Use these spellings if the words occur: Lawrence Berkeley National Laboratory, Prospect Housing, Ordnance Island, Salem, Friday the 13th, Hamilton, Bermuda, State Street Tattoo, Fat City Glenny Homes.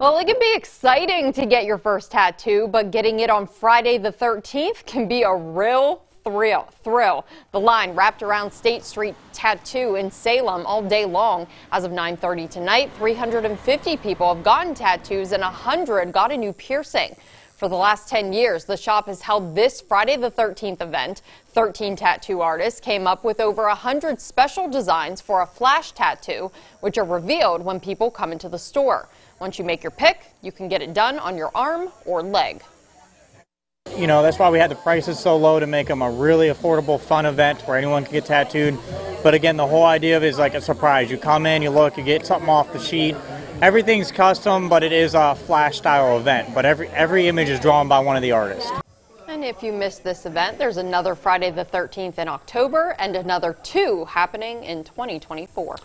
Well, it can be exciting to get your first tattoo, but getting it on Friday the 13th can be a real thrill. The line wrapped around State Street Tattoo in Salem all day long. As of 9:30 tonight, 350 people have gotten tattoos and 100 got a new piercing. For the last 10 years, the shop has held this Friday the 13th event. 13 tattoo artists came up with over 100 special designs for a flash tattoo, which are revealed when people come into the store. Once you make your pick, you can get it done on your arm or leg. You know, that's why we had the prices so low, to make them a really affordable, fun event where anyone can get tattooed. But again, the whole idea of it is like a surprise. You come in, you look, you get something off the sheet. Everything's custom, but it is a flash style event, but every image is drawn by one of the artists. And if you missed this event, there's another Friday the 13th in October and another two happening in 2024.